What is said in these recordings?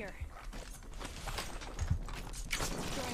here.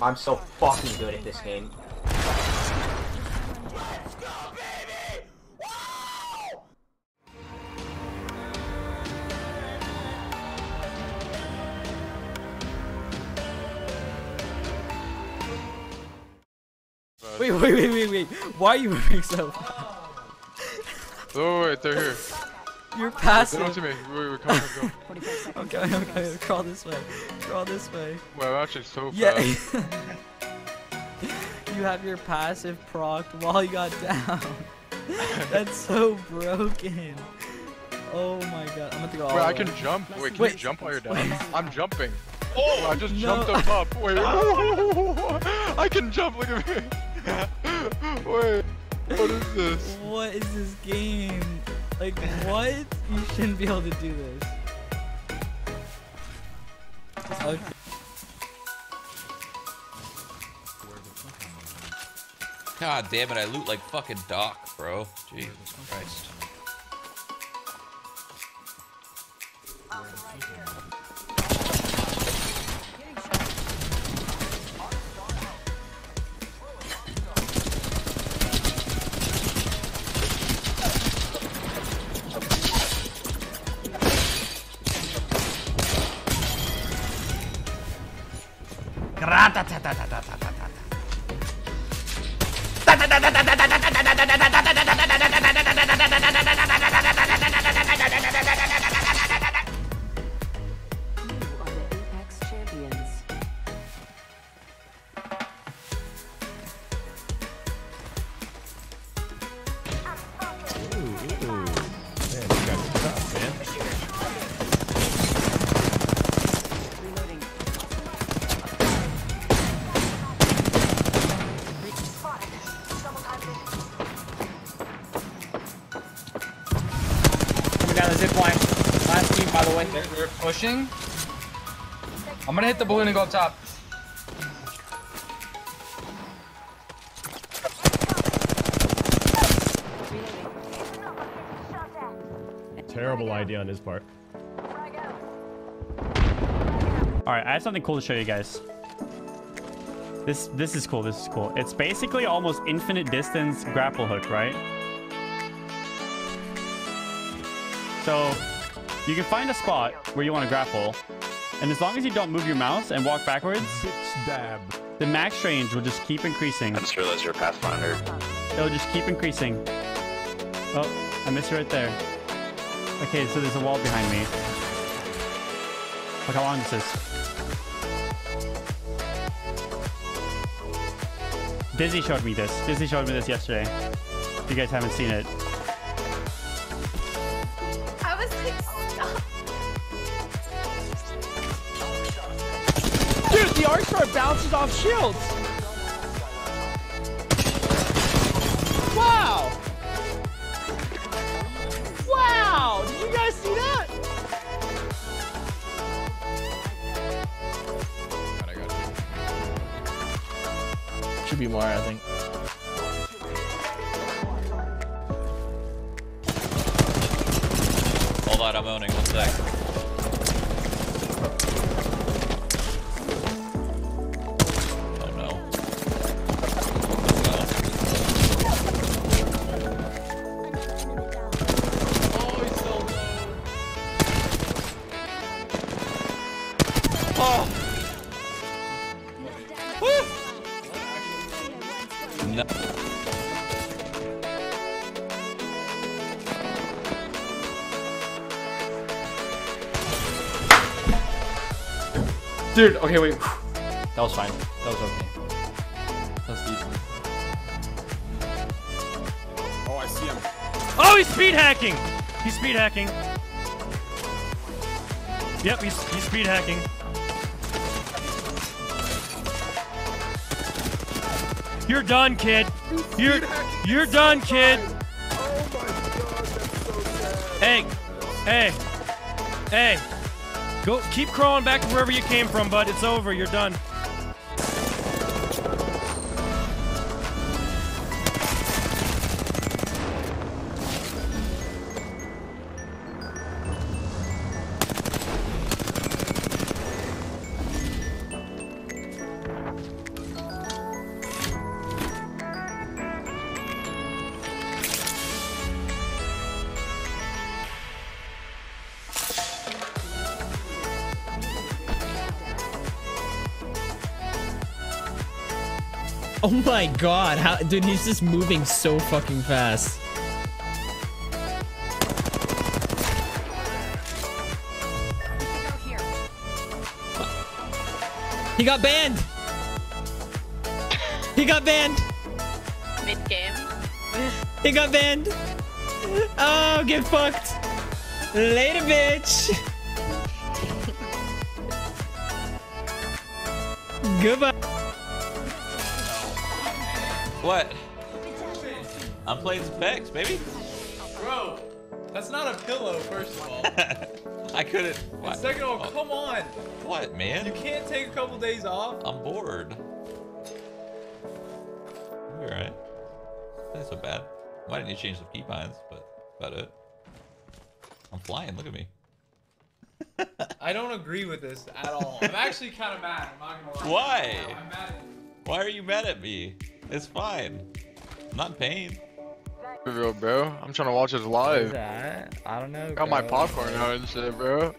I'm so fucking good at this game. Let's go, baby! Whoa! Wait. Why are you moving so fast? Oh, wait, they're here. You're passing. Don't see me. We're coming. Okay. Crawl this way. Well, I'm actually so fast. You have your passive proc while you got down. That's so broken. Oh my god. I'm about to go all the way. Wait, I can jump. Wait, can you jump while you're down? I'm jumping. Oh, I just jumped up top. Wait. I can jump. Look at me. Wait. What is this? What is this game? Like, what? You shouldn't be able to do this. Okay. God damn it, I loot like fucking Doc, bro. Jesus Christ. We're pushing. I'm gonna hit the balloon and go up top. Terrible idea on his part. Alright, I have something cool to show you guys. This is cool, this is cool. It's basically almost infinite distance grapple hook, right? So you can find a spot where you want to grapple, and as long as you don't move your mouse and walk backwards, the max range will just keep increasing. I just realized you're a Pathfinder. It'll just keep increasing. Oh, I missed you right there. Okay, so there's a wall behind me. Look how long this is. Dizzy showed me this. Dizzy showed me this yesterday. If you guys haven't seen it. Dude, the Arc Star bounces off shields! Wow! Wow! Did you guys see that? God, I got you. Should be more, I think. Hold on, I'm owning. 1 sec. Dude, okay, wait. That was fine. That was okay. That was decent. Oh, I see him. Oh, he's speed hacking! He's speed hacking. Yep, he's speed hacking. You're done, kid. You're done, kid. Oh my god, that's so sad. Hey. Go, keep crawling back to wherever you came from, bud. It's over. You're done. Oh my god, how, dude, he's just moving so fucking fast. He got banned. He got banned. Mid game. He got banned. Oh, get fucked. Later, bitch. Goodbye. What? I'm playing Specs, baby. Bro, that's not a pillow, first of all. I couldn't. And second of all, oh, come on. What, man? You can't take a couple days off. I'm bored. You're alright. That's so bad. Why didn't you change the key binds? But that's about it. I'm flying. Look at me. I don't agree with this at all. I'm actually kind of mad. I'm not gonna lie. Why? I'm mad at you. Why are you mad at me? It's fine. I'm not in pain. Real, bro. I'm trying to watch this live. I don't know. Got my popcorn out and shit, bro.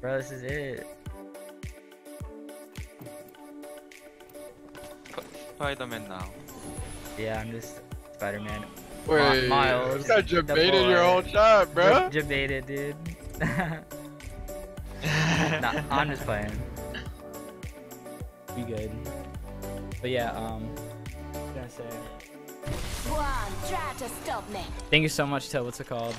Bro, this is it. Spider-Man now. Yeah, I'm just Spider-Man. Wait, Miles. You got jebaited your whole shot, bro. Jebaited, dude. Nah, I'm just playing. Be good. But yeah, what can I say? Try to stop me. Thank you so much to what's it called?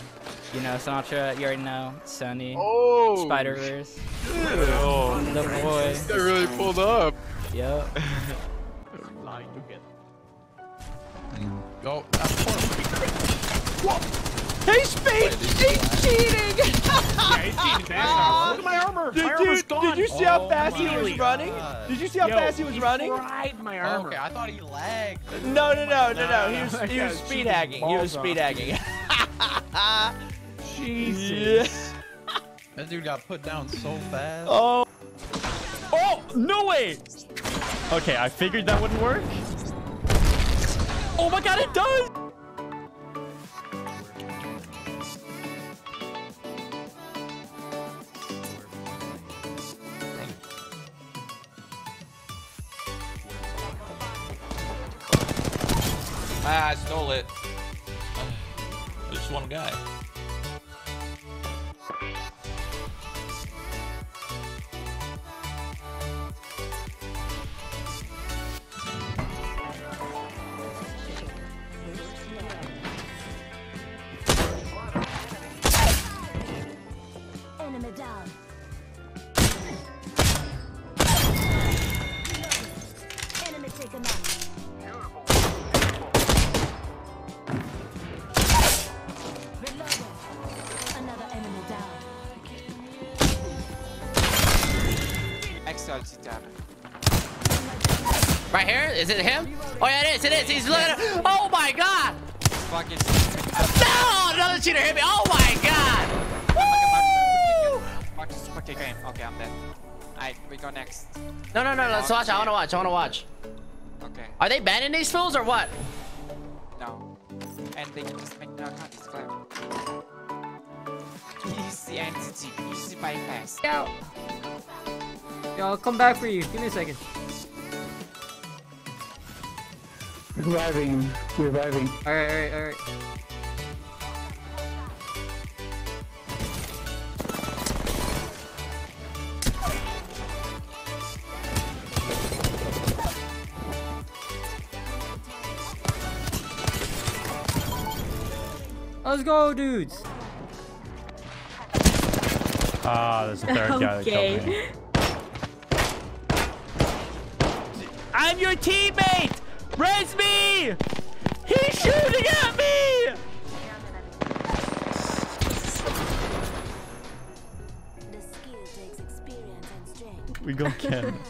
You know, Sinatra, you already know, Sony, oh, Spider-Verse. Oh, the boy. That really pulled up. Yep. Lying together. Go. Hey, Spade! He's cheating! Yeah, he's cheating. Look at my armor! Dude, my armor's gone! Did you see how fast he was running? God. Did you see how fast he was running? He fried my armor. Oh, okay, I thought he lagged. No, no, no, no, no. He was speed hacking. He was speed hacking. Jesus. That dude got put down so fast. Oh. Oh, no way! Okay, I figured that wouldn't work. Oh my god, it does! Ah, I stole it. There's just one guy. Right here? Is it him? Oh yeah, it is. It is. He's looking at him. Oh my god! Fucking. No! Another cheater hit me. Oh my god! Woo! Okay, I'm dead. Alright, we go next. No, no, no. Let's watch. I wanna watch. I wanna watch. Okay. Are they banning these fools or what? No. And they can just make their account display. Easy entity. Easy bypass. Yo. Yo, I'll come back for you. Give me a second. Reviving. Reviving. Alright, alright, alright. Let's go, dudes! Ah, there's a third guy that killed me. I'm your teammate! Raise me! He's shooting at me! We go again.